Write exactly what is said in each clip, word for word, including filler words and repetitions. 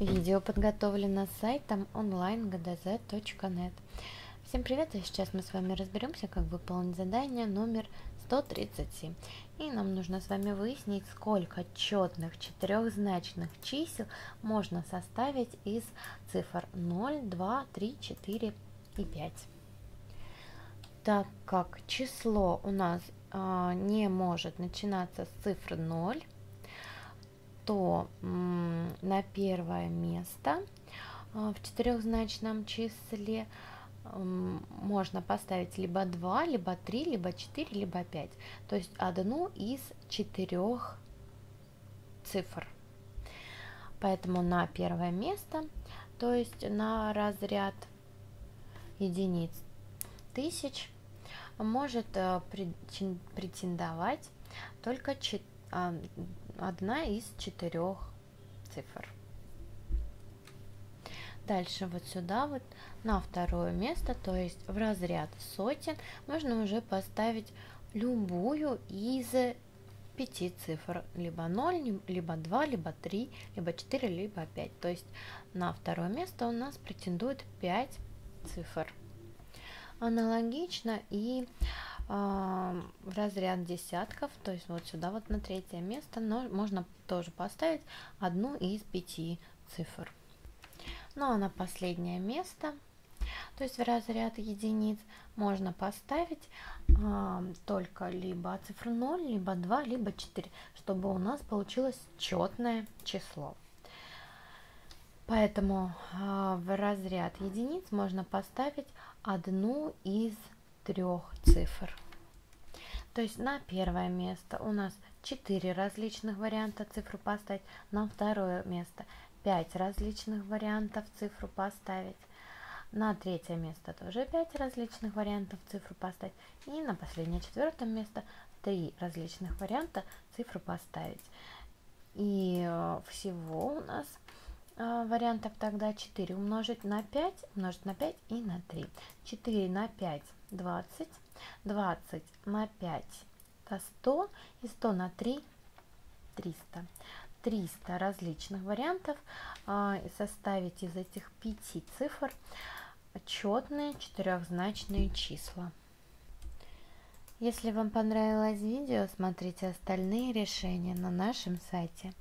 Видео подготовлено сайтом онлайн гдз точка нет. Всем привет! И сейчас мы с вами разберемся, как выполнить задание номер сто тридцать семь. И нам нужно с вами выяснить, сколько четных четырехзначных чисел можно составить из цифр ноль, два, три, четыре и пять. Так как число у нас а, не может начинаться с цифры ноль, то на первое место в четырехзначном числе можно поставить либо два, либо три, либо четыре, либо пять. То есть одну из четырех цифр. Поэтому на первое место, то есть на разряд единиц тысяч, может претендовать только четыре. Одна из четырех цифр. Дальше вот сюда вот на второе место, то есть в разряд сотен, можно уже поставить любую из пяти цифр, либо ноль, либо два, либо три, либо четыре, либо пять. То есть на второе место у нас претендует пять цифр. Аналогично и в разряд десятков, то есть вот сюда вот на третье место, но можно тоже поставить одну из пяти цифр. Ну а на последнее место, то есть в разряд единиц, можно поставить а, только либо цифру ноль, либо два, либо четыре, чтобы у нас получилось четное число. Поэтому а, в разряд единиц можно поставить одну из трех цифр. То есть на первое место у нас четыре различных варианта цифру поставить, на второе место пять различных вариантов цифру поставить, на третье место тоже пять различных вариантов цифру поставить, и на последнее четвертое место три различных варианта цифру поставить. И всего у нас вариантов тогда четыре умножить на пять, умножить на пять и на три. четыре на пять двадцать, двадцать на пять это сто, и сто на три триста. триста различных вариантов составить из этих пяти цифр четные четырехзначные числа. Если вам понравилось видео, смотрите остальные решения на нашем сайте.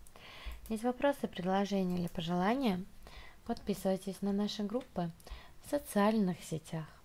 Есть вопросы, предложения или пожелания? Подписывайтесь на наши группы в социальных сетях.